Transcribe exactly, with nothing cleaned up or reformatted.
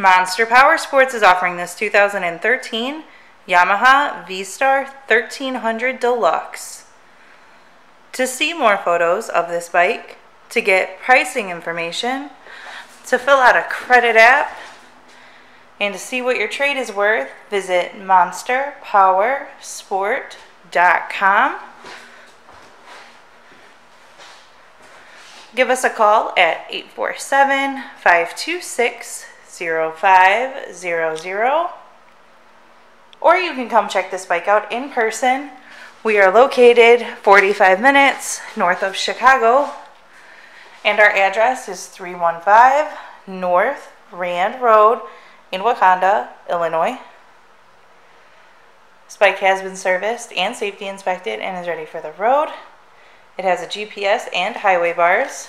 Monster Powersports is offering this two thousand thirteen Yamaha V-Star thirteen hundred Deluxe. To see more photos of this bike, to get pricing information, to fill out a credit app, and to see what your trade is worth, visit monster powersport dot com. Give us a call at eight four seven, five two six, zero five zero zero, or you can come check this bike out in person. We are located forty-five minutes north of Chicago, and our address is three one five North Rand Road in Wauconda, Illinois. This bike has been serviced and safety inspected and is ready for the road. It has a G P S and highway bars.